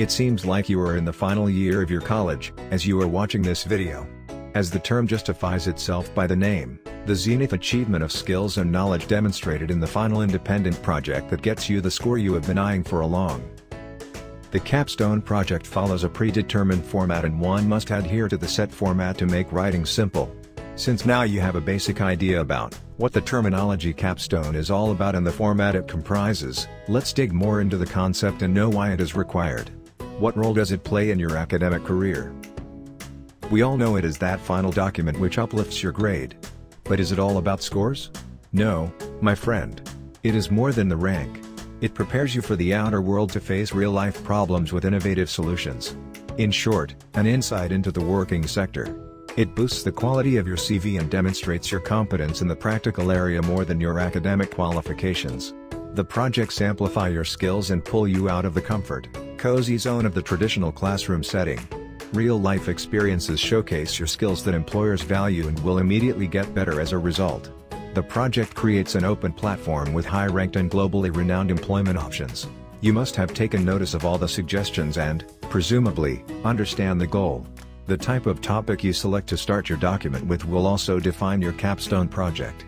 It seems like you are in the final year of your college, as you are watching this video. As the term justifies itself by the name, the zenith achievement of skills and knowledge demonstrated in the final independent project that gets you the score you have been eyeing for a long. The capstone project follows a predetermined format and one must adhere to the set format to make writing simple. Since now you have a basic idea about what the terminology capstone is all about and the format it comprises, let's dig more into the concept and know why it is required. What role does it play in your academic career? We all know it is that final document which uplifts your grade. But is it all about scores? No, my friend. It is more than the rank. It prepares you for the outer world to face real-life problems with innovative solutions. In short, an insight into the working sector. It boosts the quality of your CV and demonstrates your competence in the practical area more than your academic qualifications. The projects amplify your skills and pull you out of the comfort, cozy zone of the traditional classroom setting. Real-life experiences showcase your skills that employers value and will immediately get better as a result. The project creates an open platform with high-ranked and globally renowned employment options. You must have taken notice of all the suggestions and, presumably, understand the goal. The type of topic you select to start your document with will also define your capstone project.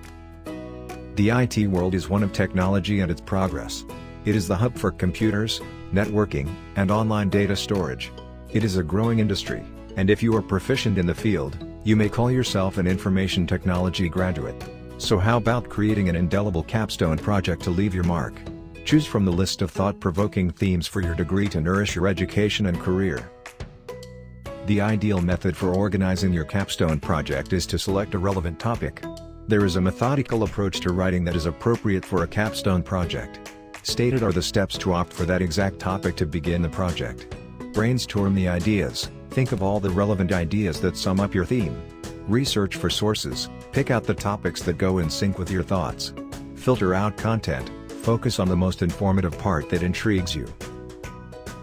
The IT world is one of technology and its progress. It is the hub for computers, networking, and online data storage. It is a growing industry, and if you are proficient in the field, you may call yourself an information technology graduate. So how about creating an indelible capstone project to leave your mark? Choose from the list of thought-provoking themes for your degree to nourish your education and career. The ideal method for organizing your capstone project is to select a relevant topic. There is a methodical approach to writing that is appropriate for a capstone project. Stated are the steps to opt for that exact topic to begin the project. Brainstorm the ideas, think of all the relevant ideas that sum up your theme. Research for sources, pick out the topics that go in sync with your thoughts. Filter out content, focus on the most informative part that intrigues you.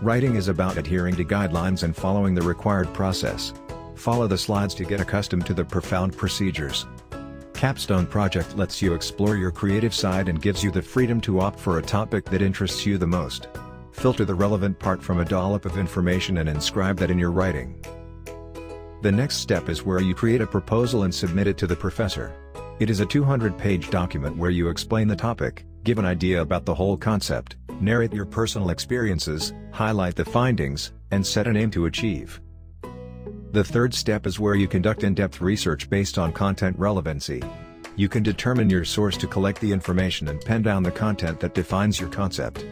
Writing is about adhering to guidelines and following the required process. Follow the slides to get accustomed to the profound procedures. Capstone Project lets you explore your creative side and gives you the freedom to opt for a topic that interests you the most. Filter the relevant part from a dollop of information and inscribe that in your writing. The next step is where you create a proposal and submit it to the professor. It is a 200-page document where you explain the topic, give an idea about the whole concept, narrate your personal experiences, highlight the findings, and set an aim to achieve. The third step is where you conduct in-depth research based on content relevancy. You can determine your source to collect the information and pen down the content that defines your concept.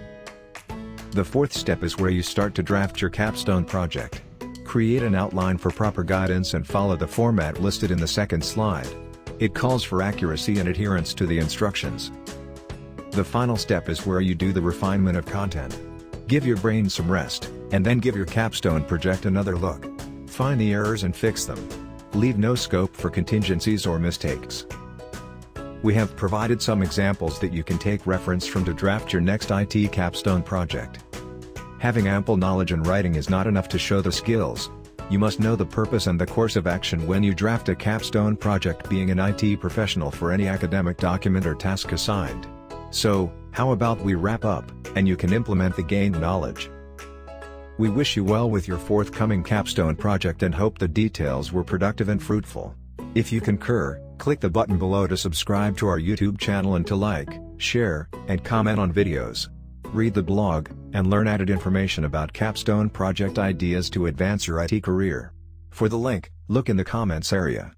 The fourth step is where you start to draft your capstone project. Create an outline for proper guidance and follow the format listed in the second slide. It calls for accuracy and adherence to the instructions. The final step is where you do the refinement of content. Give your brain some rest, and then give your capstone project another look. Find the errors and fix them. Leave no scope for contingencies or mistakes. We have provided some examples that you can take reference from to draft your next IT capstone project. Having ample knowledge in writing is not enough to show the skills. You must know the purpose and the course of action when you draft a capstone project, being an IT professional for any academic document or task assigned. So, how about we wrap up, and you can implement the gained knowledge. We wish you well with your forthcoming capstone project and hope the details were productive and fruitful. If you concur, click the button below to subscribe to our YouTube channel and to like, share, and comment on videos. Read the blog, and learn added information about capstone project ideas to advance your IT career. For the link, look in the comments area.